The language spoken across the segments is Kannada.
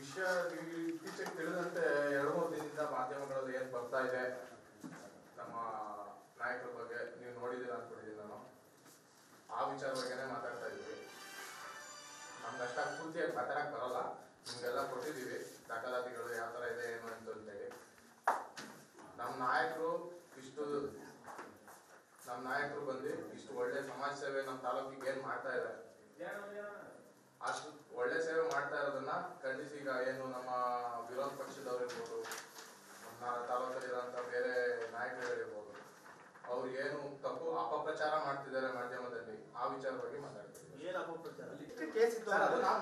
ವಿಷಯ ಇತ್ತೀಚೆಗೆ ತಿಳಿದಂತೆ ಎರಡು ಮೂರು ದಿನದಿಂದ ಮಾಧ್ಯಮಗಳಲ್ಲಿ ಏನು ಬರ್ತಾ ಇದೆ ನಮ್ಮ ನಾಯಕರ ಬಗ್ಗೆ ನೀವು ನೋಡಿದ್ದೀರಾ ಅಂದ್ಕೊಂಡಿದ್ದೀನಿ ನಾನು. ಆ ವಿಚಾರ ಬಗ್ಗೆನೇ ಮಾತಾಡ್ತಾ ಇದ್ದೀವಿ. ನಮ್ಗೆ ಅಷ್ಟಾಗಿ ಪೂರ್ತಿಯಾಗಿ ಮಾತಾಡಕ್ಕೆ ಬರಲ್ಲ, ನಿಮಗೆಲ್ಲ ಕೊಟ್ಟಿದ್ದೀವಿ ದಾಖಲಾತಿಗಳು ಯಾವ ಥರ ಇದೆ ಏನು ಅಂತೇಳಿ. ನಮ್ಮ ನಾಯಕರು ಇಷ್ಟು ಬಂದು ಇಷ್ಟು ಒಳ್ಳೆ ಸಮಾಜ ಸೇವೆ ನಮ್ಮ ತಾಲೂಕಿಗೆ ಏನು ಮಾಡ್ತಾ ಇದ್ದಾರೆ, ಅಷ್ಟು ಒಳ್ಳೆ ಸೇವೆ ಮಾಡ್ತಾ ಇರೋದನ್ನ ಖಂಡಿಸಿ ಈಗ ಏನು ನಮ್ಮ ವಿರೋಧ ಪಕ್ಷದವ್ರು ಇರ್ಬೋದು, ನಮ್ಮ ತಾಲೂಕಲ್ಲಿರೋಂಥ ಬೇರೆ ನಾಯಕರುಗಳಿರ್ಬೋದು, ಅವ್ರು ಏನು ತಪ್ಪು ಅಪಪ್ರಚಾರ ಮಾಡ್ತಿದ್ದಾರೆ ಮಾಧ್ಯಮದಲ್ಲಿ, ಆ ವಿಚಾರ ಬಗ್ಗೆ ಮಾತಾಡ್ತಿದ್ದಾರೆ.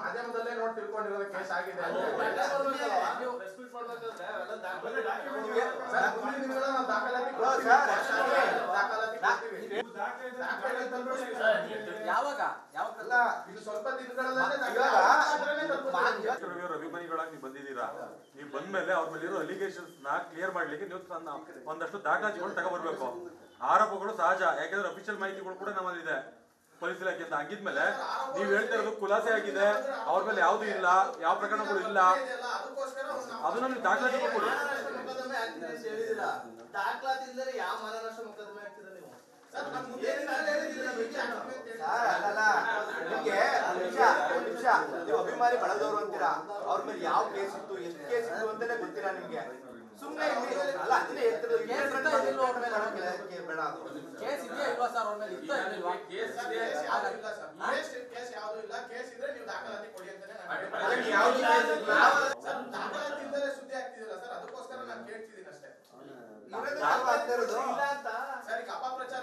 ಮಾಧ್ಯಮದಲ್ಲೇ ನೋಡಿ ತಿಳ್ಕೊಂಡಿರೋ ಕೇಸ್ ಆಗಿದೆ. ಅಭಿಮಾನಿಗಳಾಗಿ ನೀವು ಬಂದಿದ್ದೀರಾ, ನೀವು ಬಂದ್ಮೇಲೆ ಅವ್ರ ಮೇಲೆ ಇರೋ ಅಲಿಗೇಷನ್ಸ್ ನ ಕ್ಲಿಯರ್ ಮಾಡ್ಲಿಕ್ಕೆ ನೀವು ಒಂದಷ್ಟು ದಾಖಲಾತಿಗಳು ತಗೊಬರ್ಬೇಕು. ಆರೋಪಗಳು ಸಹಜ, ಯಾಕಂದ್ರೆ ಅಫಿಷಿಯಲ್ ಮಾಹಿತಿಗಳು ಕೂಡ ನಮ್ಮಲ್ಲಿದೆ ಪೊಲೀಸ್ ಇಲಾಖೆ ಅಂತ. ಹಾಗಿದ್ಮೇಲೆ ನೀವ್ ಹೇಳ್ತಾ ಇರೋದು ಖುಲಾಸೆ ಆಗಿದೆ, ಅವ್ರ ಮೇಲೆ ಯಾವ್ದು ಇಲ್ಲ, ಯಾವ ಪ್ರಕರಣಗಳು ಇಲ್ಲ, ಅದನ್ನ ನೀವು ದಾಖಲಾತಿ ಕೊಡಿ. ನೀವು ಅಭಿಮಾನಿ ಬಳದವರು ಅಂತೀರಾ, ಅವ್ರ ಮೇಲೆ ಯಾವ ಕೇಸ್ ಇತ್ತು, ಎಷ್ಟು ಕೇಸ್ ಇತ್ತು ಅಂತಾನೆ ಗೊತ್ತಿಲ್ಲ ನಿಮ್ಗೆ. ಸುಮ್ಮನೆ ಅಲ್ಲ, ಅದನ್ನೇ ಹೇಳ್ತಿರೋದು. ಸುದ್ದಿ ಆಗ್ತಿದಿಲ್ಲ ಸರ್, ಅದಕ್ಕೋಸ್ಕರ ನಾನು ಕೇಳ್ತಿದ್ದೀನಿ ಅಷ್ಟೇ. ಅಪಪ್ರಚಾರ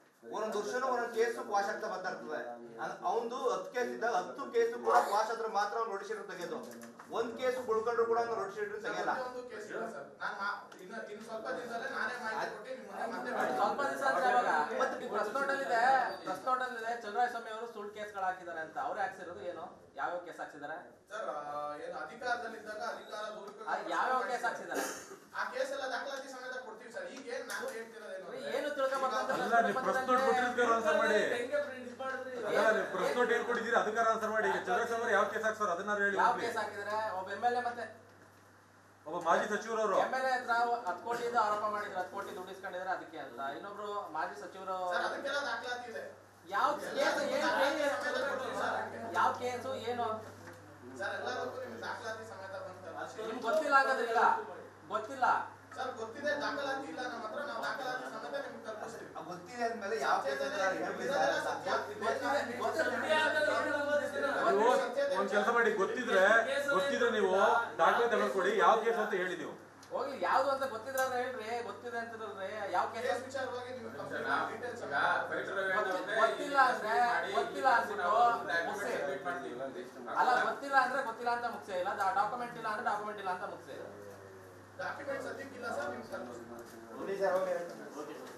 ಒಂದೊಂದು ವರ್ಷನೂ ಒಂದೊಂದು ಕೇಸು ಕ್ವಾಶ್ ಆಗ್ತಾ ಬರ್ತಾ ಇರ್ತದೆ. ಅವನು 10 ಕೇಸ್ ಇದ್ದಾಗ 10 ಕೇಸು ಕೂಡ ಕ್ವಾಶ್ ಆದ್ರೆ ಮಾತ್ರ ಅವ್ನು ರೋಡ್ ಶೀಟ್ ತೆಗೆಯೋದು. ಒಂದ್ ಕೇಸ್ ಉಳ್ಕೊಂಡ್ರು ಕೂಡ ರೋಡ್ ಶೀಟ್ ತೆಗೆಯಲ್ಲ. ಪ್ರಶ್ನೋಟಲ್ಲಿದೆ ಚಂದ್ರಸ್ವಾಮಿ ಅವರು ಸುಳ್ಳು ಕೇಸ್ಗಳು ಹಾಕಿದ್ದಾರೆ ಅಂತ. ಅವ್ರೇ ಹಾಕ್ಸಿರೋದು ಏನು, ಯಾವ್ಯಾವ ಕೇಸ್ ಹಾಕ್ಸಿದ್ದಾರೆ, ಯಾವ್ಯಾವ ಕೇಸ್ ಹಾಕ್ಸಿದ್ದಾರೆ, ಏನು ತಿಳ್ಕೊಂಡ್ರಿ ಕೊಟ್ಟಿದ್ದೀರಿ ಅದಕ್ಕಾರ ಆನ್ಸರ್ ಮಾಡಿ. ಚಂದ್ರಶೇಖರ್ ಯಾವ ಕೇಸ್ ಹಾಕ್ಸೋರು ಅದನ್ನ ಹೇಳಿ. ಯಾವ ಕೇಸ್ ಹಾಕಿದ್ರೆ ಒಬ್ಬ ಎಂಎಲ್ಎ ಮತ್ತೆ ಒಬ್ಬ ಮಾಜಿ ಸಚಿವರವರು ಎಂಎಲ್ಎ ಹತ್ರ 10 ಕೋಟಿ ಆರೋಪ ಮಾಡಿದ್ರು, 10 ಕೋಟಿ ದುಡ್ಡು ಇಸ್ಕೊಂಡಿದ್ರೆ ಅದಕ್ಕೆ ಅಲ್ಲ. ಇನ್ನೊಬ್ರು ಮಾಜಿ ಸಚಿವರು ಯಾವ ಕೇಸು ಏನು ನಿಮ್ಗೆ ಗೊತ್ತಿಲ್ಲ, ಆಗೋದಿಲ್ಲ ಗೊತ್ತಿಲ್ಲ. ಒಂದ್ ಕೆಲಸ ಮಾಡಿ, ಗೊತ್ತಿದ್ರೆ ನೀವು ದಾಖಲೆ ತಗೊಳ್ಕೊಡಿ. ಯಾವ ಕೇಸ್ ಅಂತ ಹೇಳಿ ನೀವು ಹೋಗಿ, ಯಾವ್ದು ಅಂತ ಗೊತ್ತಿದ್ರೆ ಹೇಳ್ರಿ. ಗೊತ್ತಿದೆ ಅಂತಂದ್ರೆ ಯಾವ ಕೇಸ್ ಗೊತ್ತಿಲ್ಲ ಅಂದ್ರೆ ಗೊತ್ತಿಲ್ಲ ಅನ್ಬಿಟ್ಟು ಅಲ್ಲ, ಗೊತ್ತಿಲ್ಲ ಅಂದ್ರೆ ಗೊತ್ತಿಲ್ಲ ಅಂತ ಮುಗಿಸೇ ಇಲ್ಲ. ಡಾಕ್ಯುಮೆಂಟ್ ಇಲ್ಲ ಅಂದ್ರೆ ಡಾಕ್ಯುಮೆಂಟ್ ಇಲ್ಲ ಅಂತ ಮುಗಿಸೇ ಇಲ್ಲ. ಡಾಕ್ಯುಮೆಂಟ್ ಸದ್ಯಕ್ಕಿಲ್ಲ ಸರ್ ನಿಮ್ಗೆ.